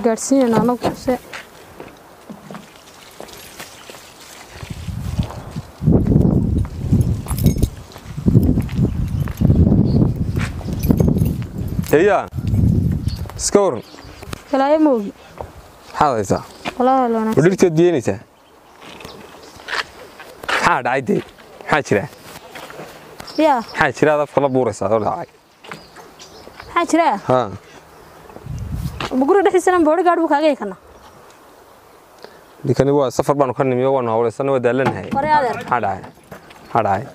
gaarsiinayna anagu se هيا سكور كلاي موجي حاضر والله لو انا وديرتي دينيسا حاد عيدي حاجره يا حاجره هذا فلا بوريسا ولا حاجره ها بقول دحي سنه بوري غاد بو كاغي كنا ديكني وا سفر بانو كنيميو وانا هولسنا ودالنhay حاد عيد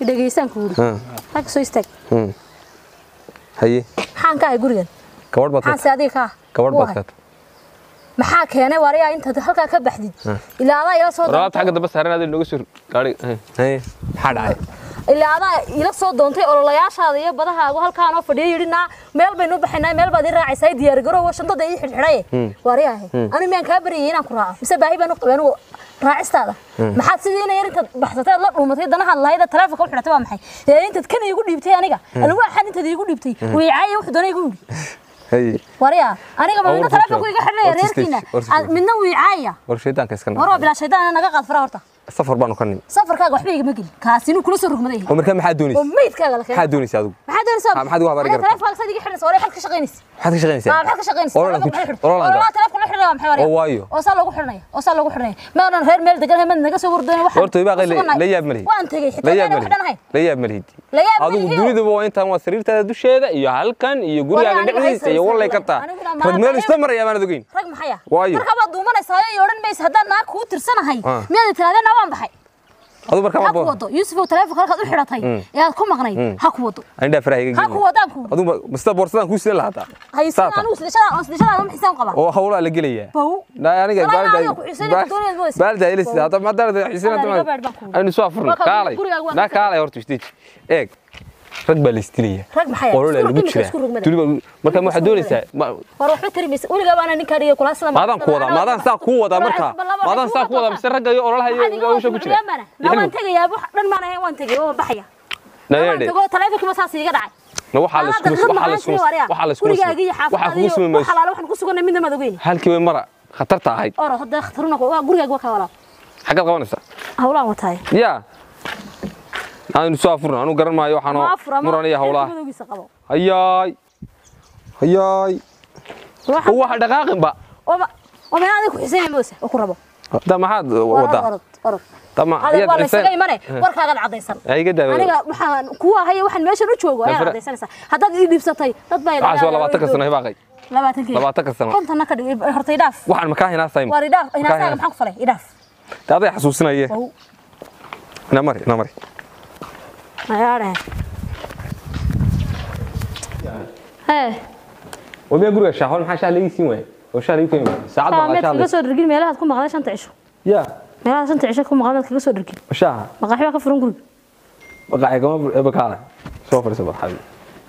دغيسان كوري حق سو استك هي حان كاي غوريان كبر بطل حان سادي كا كبر بطل ما حا كينه واريا انت halka ka baxdid ilaada ila soo doonta xagga daba saaranaad nooga soo gaari hay xadhay ilaada ila soo doontay ololayaashaada iyo badahaagu halkaan oo fadhiyo yirina meel baynu baxinaa meel baad raacisay diyaar garoow shandada ii xidhxidhay waariya aniga meen ka bariyay inaan ku raaco mise baahi baan u qabeen raacistaada maxaad sideena yar inta baxsatay la dhuumatay danaha lahayda taleefanka u xidhatay waa maxay intaad kan igu dhiibtay aniga alwaa xad intaad igu dhiibtay way caayay wax doonay igu وريا أنا كمان من ترى بقولي كحرة ريركينا من نوع عاية ورشيدان كيسكن مرة بلا شيطان أنا قاعد فرارته سفر بانو كني سفر كاجو حبيبي مجيل كاسينو كل سرق مديه عمر كم حدوني وميت كاجو لك حدوني سادو حدوني سادو حدوني واحد رجع ترى فاكس هذيك حرة صوري حرك شقينيس حرك شقينيس حرك شقينيس والله ترى كل حرة رام حواري وايو وصل لو حرني ما أنا غير مال دكان هم النجا سوور دون واحد ورتو يبقى ليه بمريد وأنت جاي ليه بمريد هذا دوني دبوا أنت ما سرير ترى دوش هذا يهلكن يقول يعني نعيس والله كتا فدمر استمر يا من دوقين رقم حياة وايو مركبات دومنا سايا يورن بيس هذا ناكو ترسنا هاي مين ترى أدو بركان أبوه. هكوضو يوسف وتلاف خلاص أدو حرتاي. يا كم مغني هكوضو. عندها فرعي. هكوضو. أدو مستوى بورسان كوسي لا هذا. هاي سنة نوس لشان هم حسام قبل. هو حوله لقيلي. بو. لا يعني بالده يلس هذا ما دار حسين تمام. أنا سافرنا كالي. لا كالي ورتش تيجي. إيه. ركب الاستلية. ركب حياة. قولوا له بتشري. تقول مركب محدود لسه. وروح ترمس. قولي قبنا نكاري كل أصلا. ما دام قوة. ما دام ساق قوة. بس رجع يقول لها يوشة بتشري. لما أنت جاي أبوح رن معنا هي وأنت جاي بحياة. نادي. تلاقيك مساس يجدع. وحالس كوس. وحالس من مس. وحالو حنقص كنا من المدوين. هل كي مرة خطرتها هاي؟ هذا خطرنا قوة. قولي قوة كهولا. حاجة قوانسة. هولا وتاي. يا. أنا سافرنا أنا قرن ما يوحنا مرانية هولا هياي هو حد قاقم بقى ومن هذا حسين موسى وقربه ده ما حد وده طبعا هذا والله سجاي مني ورك هذا العضيسان أي قد أنا محن كوا هي واحد ماشي رجوع يا عضيسان هذا اللي بسطي تطبيق عشان والله بعتك السنة هي باقي لا بعتك السنة كنت أنا كده حرت يداف واحد مكان هنا صايم وارداف هنا صايم حق فلي يداف هذا حسوسنا إياه نمري أياره. إيه. وبيقولوا الشهر محاش على يسموه وشهري كم ساعات ما شاء الله. كسر الرجل مالها تكون مغادرة عشان تعيشه. يا. مالها عشان تعيشه تكون مغادرة كسر الرجل. وشها. مقاحي وكفرون قلب. مقاحي كمان بكارة. سوفر حبيبي.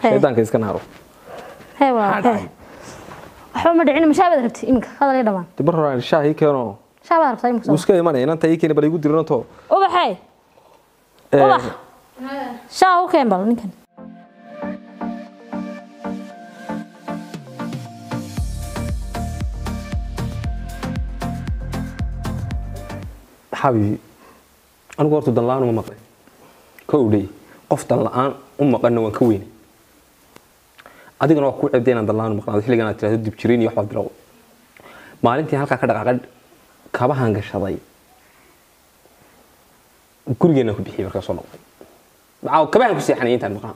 شيطان كيس كنارو. هوا. أحمد عين مشابه ربتي إمك هذا ليه دمان. تبرر عن الشاهي كانوا. شابه ربتي إمك. وسكاي ما نينا تيجي نبري يقول درنا تو. وبحي. وبح. شاو كان بالو نكن حبيبي أنا قررت دلان وما مطلع كودي قف دلان أمك أنا وكوين أديك أنا وكوع بدينا دلان ومقنع ذي اللي أنا ترى تدب تشرين يحب براو ما أنتي هالك كذا قعد كابها هنجش هذاي كل جينا كبيح بركة صنوع أو كمان كسي حنين تنقع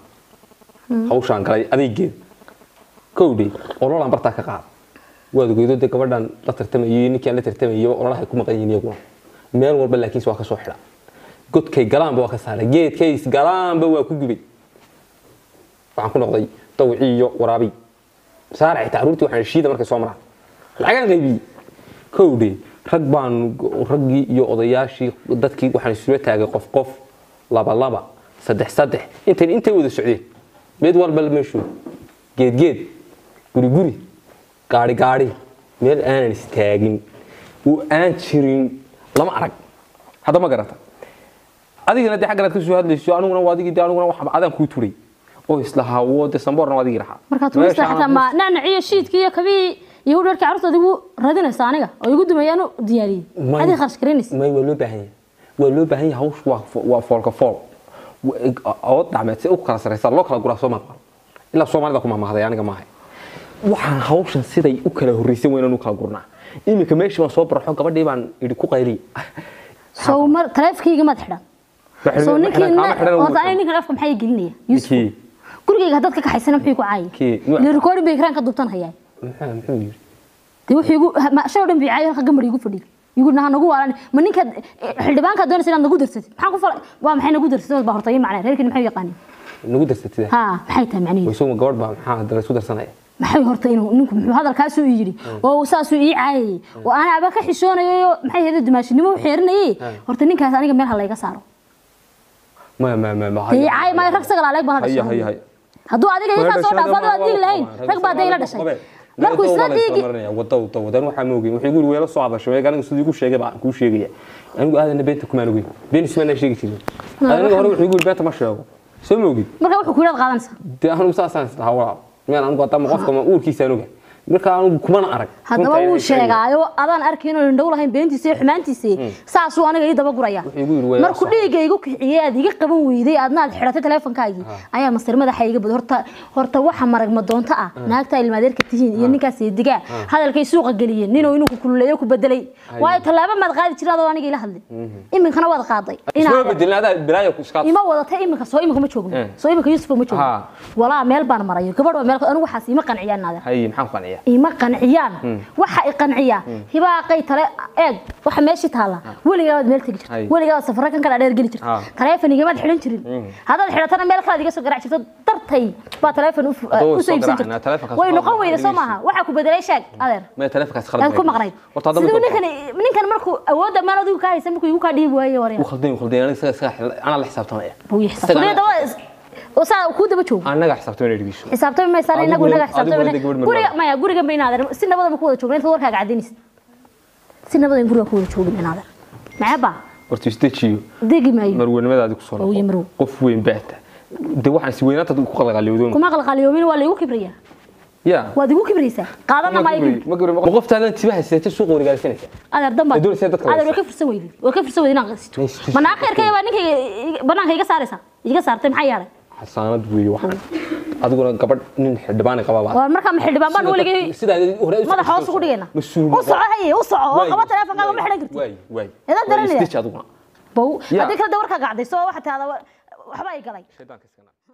هوشان كلا أديجين كودي والله أنا برتاح كقاع وادقيدو دكبردان لا ترتمي يني كأن لا ترتمي يو والله هيكون مقيني يقول ميل وربلا كيس واقع صحلا قط كي جرام بواقع سهلة جيت كيس جرام بوا كوجبي فعنكون قضي توعي ورابي سارع تعرضت وحنا الشيء ده مركز صامرة العجل غبي كودي رجبان ورجي يو قضياشي ضدك وحنا سويتها قف لابا صدح انت ود السعوديه ميد وربل مشو جيد غوري قاري ميل انا استاغين وان جيرين لما ارق هذا ما قرات ادينا دي حق كسو هاد ليسو انونا واديغي دانونا واخ عادان كو توري او اسلا هاوود سنبورنا واديغي رها marka tu isla xataa ma nanaciyo shiidkiyo kabi يقول لك عرضه ديو ردنا سانية أو يقول دميانو دياري هذه خرج كرينيس ما يقولوا بهني يقولوا بهني هوش وفرق فوق أود دعمت أقرأ سريس الله كلا قرأ سوما إلا سوما لكم ما هذا يعني جماعي وحن هوش نسير يأكل هريسي وينو كلا قرنا إني كميش ما صوب رحون قبل ديبان يدكو قيري سوما تعرف كي جماعة حدا سوني كي هذا إني كلافكم حي جلني يوسف كل جي هذا كحسنا بيجو عاين الركورد بيكران كدوتان هياي محمد يقول ما شاورن بيعاير قمر يقول فدي يقول نحن نقول على منين كد حلبان كدون سنة نقول درست حنقول فرق ومحن نقول درست بهرطين معنا لكن محي يقاني نقول درست ها حيتها معنيه ويسوم جوار بهم حا درسوا درسنا محي هرطين إنكم هذا الكاسو يجري ووساسو يعاي وأنا أبغى كحشون يو محي هذا الدماش نمو حيرنا إيه هرطين كاساني كمل هلا يكسره ما يعاي ما يركز على بهذا هي هدو هذا كيف صوت هذا هذا لين ركبة ديلا دشة لكن سنة ديك وده نوح حموجي وحيقول ويا صعبة شوية قالوا يصير يقول شيء بعد كل شيء جاء أنا هذا البيت كمان وجي بين سمعنا شيء كتير أنا هروح يقول بيت ما شاء الله سمعوا وجي مرة هروح كلها غلانسة ده أنا مساس سانس هوا يعني أنا قاطع مقفكم أقول كيس أنا وجي مرة أنا كمان أرك هذا ما هو شيء جاء أيوة أنا أركينه لندوله هم بين تسير حمان تسير ساس وأنا جاي دبقوا ريا مرة كل يجي يقول يا دي قبل ويدي أدنى الحراتة تلفون كاجي أيام مصر ماذا حيجي بدورت هرت واحد مرق مدون تقع ناقتها المدير كتيجين ينكسر الدجاج هذا الكيسوق الجليين نينو ينو كل يوم بدلي وايد طلابة ما تغادي ترى ده وأنا جاي لحد إيمن خنا وضع قاضي شو بدلنا هذا برايك وسكات إيمه وضعته إيمه كسوي إيمه كمتشوقنا سوي إيمه كيوسف كمتشوقنا ولا ملبان مريو كبروا ملك أنا وحاسي ما قنعيان هذا هي محقن عيان إيمه قنعيان وحق قنعيان هبا قيت ترى إيد وحماشي تهلا ولا جاود ملتجر ولا جاود سفرة كان كلا رجلي ترى ترى فني جماد حلين ترين هذا الحراتنا ملك هذا جسوا قرعة شفت درتي بتلفن وسوي بسنتر وينقوي إذا سماها وحكوا بدلي شق هذا ما تلفك أسخلت أنا كم مغرب منين كان مركو أود ما رضوا كاي سمكوا يوكا ديب ويا وريا وخلدين أنا ساح أنا اللي حسبتهم إيه هو يحسب كل هذا وسا وكود بتشوف أنا حسبتهم يدريش حسبتهم ما يصير أنا أقول أنا حسبتهم قولي ما يا قولي جنبين هذا سن بدل بكود تشوف لين ثور كقاعدين سن بدل نقول بكود تشوف لين هذا معبا أرتشتشيو دقي ما يمرون ماذا ديك صار أو يمرون قفوين بعته ده واحد سويناته تقلق على اليومين كم أقلق على اليومين ولا يوكبريا يا واديو كبريسة قادنا ما يجي وقفت على انتباه السيد السوق ورجال سنة هذا الدم بدون سيد تقلق هذا وكيف سوي وكيف سوي ناقص من آخر كي بنك بنك يجسارسها يجسارتم حيارة حسنات بوي واحد أذكر قبل نحدبان كبابات والمركب محدبان بان هو اللي ماذا حاصل خدينا وصعه هي وصعه قبضت أنا فقط ما حد قدر هذا درني بو هذيك الدور كقاعد يسوي واحد هذا وحبايق علي